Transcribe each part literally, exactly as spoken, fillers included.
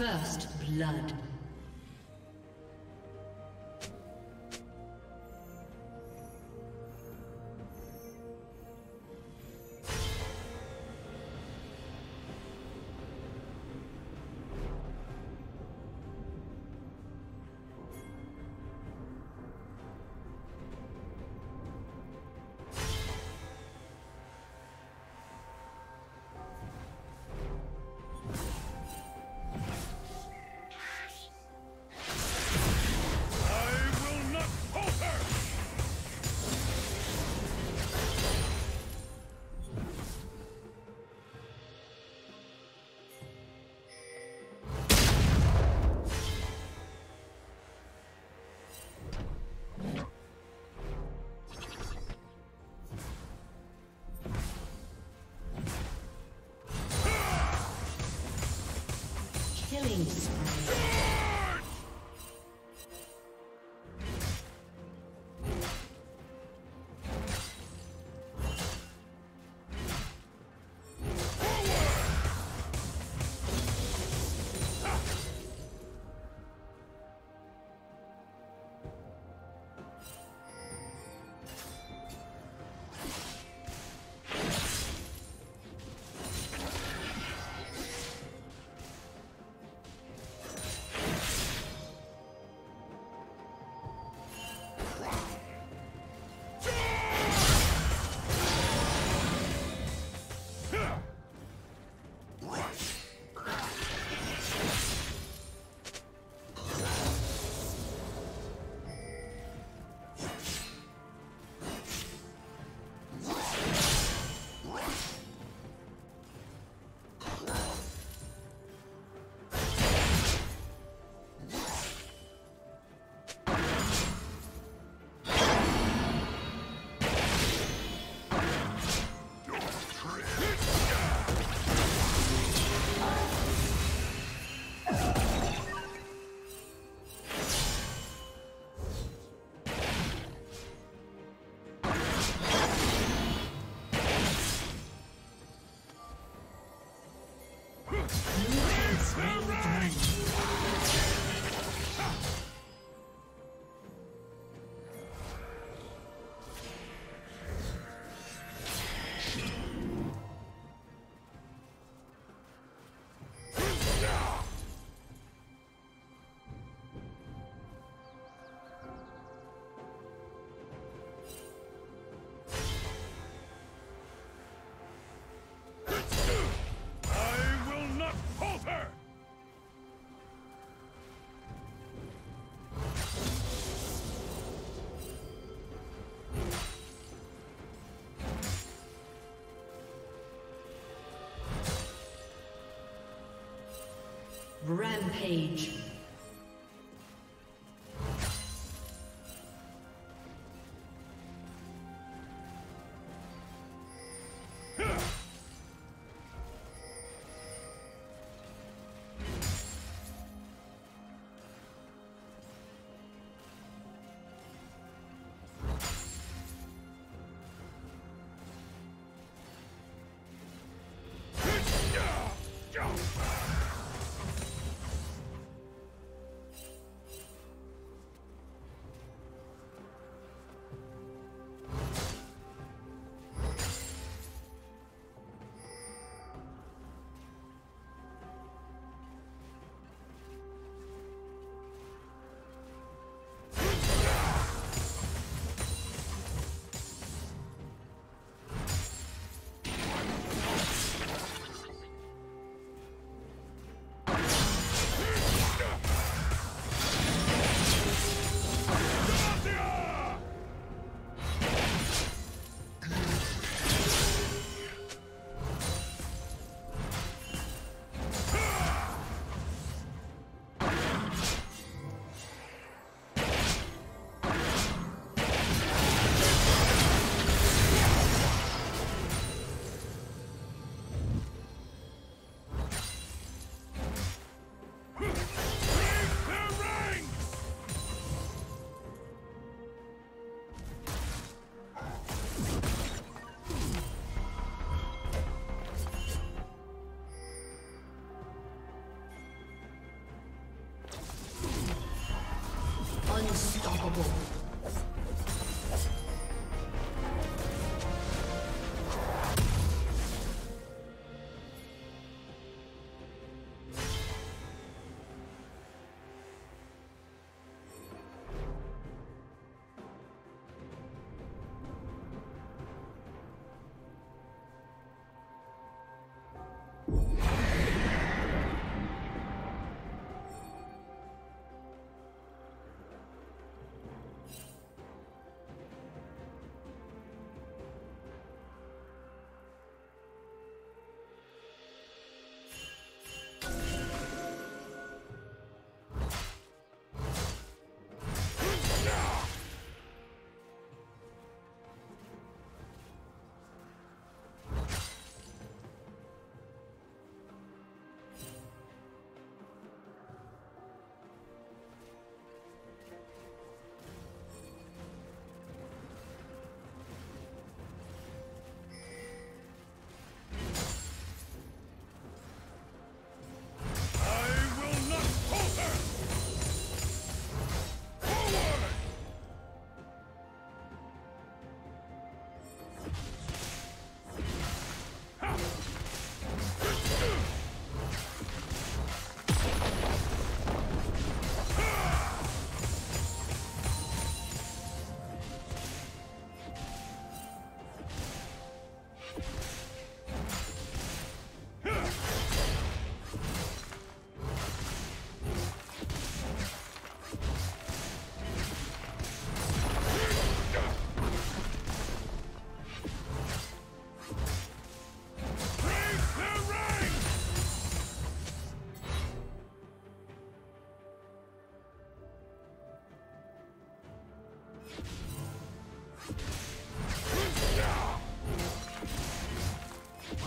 First blood. Rampage.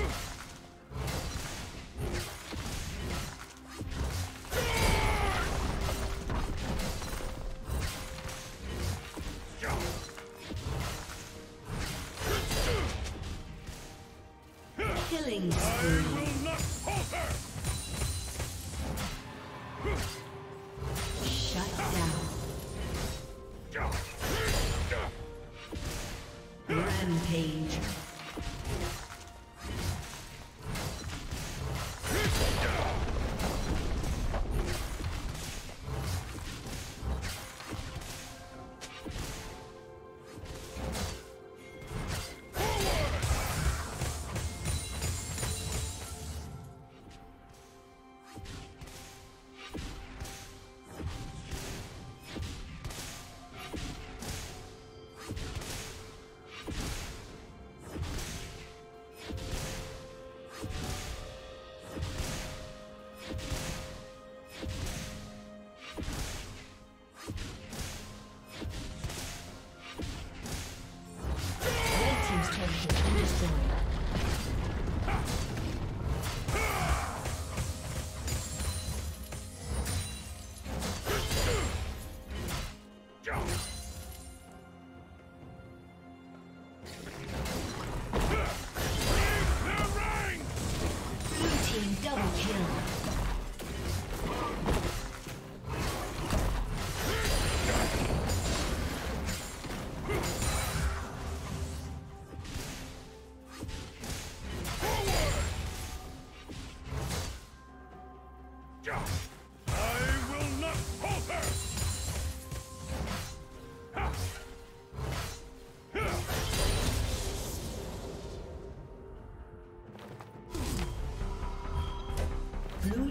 Killing spree. I will not falter! Blue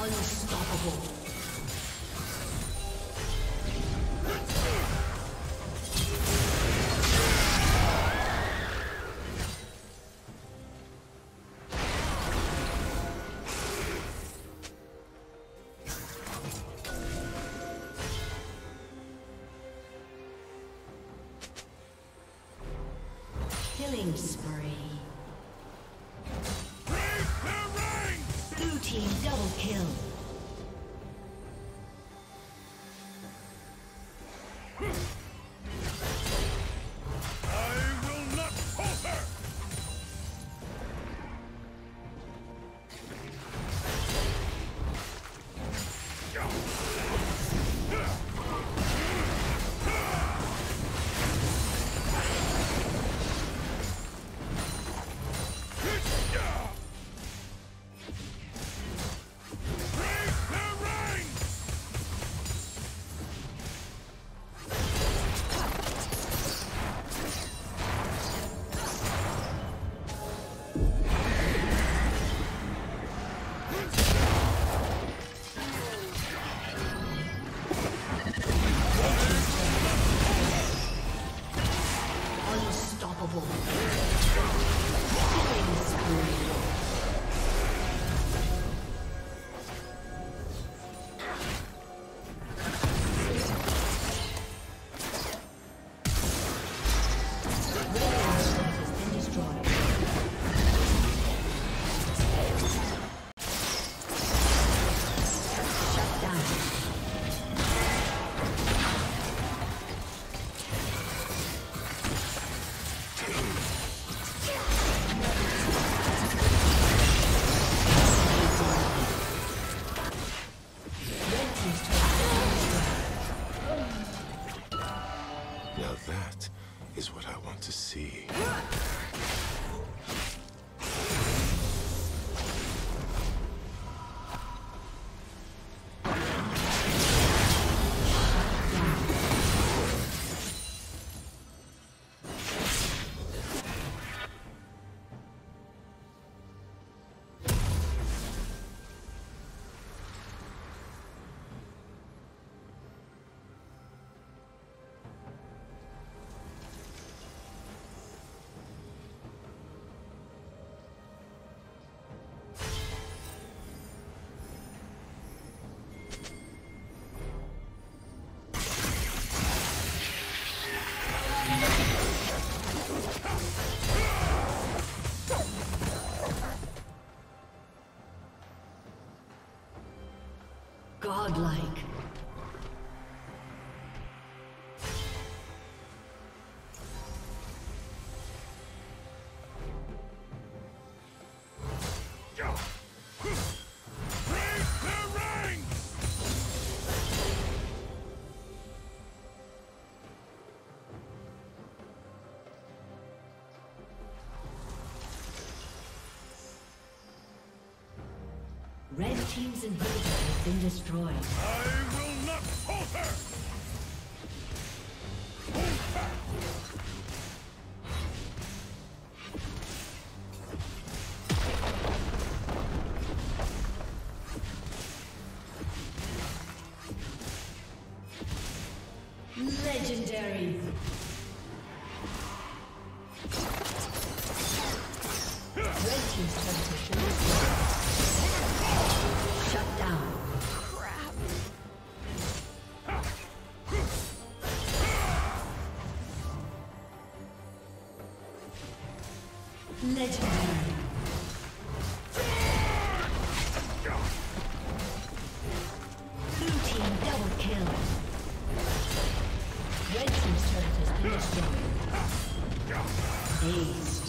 Unstoppable. Killing spree. Double kill. is what I want to see. Godlike. Red team's inhibitor has been destroyed. I will not falter! Legendary. Blue team double kill. Red team's turret has been destroyed. Aced.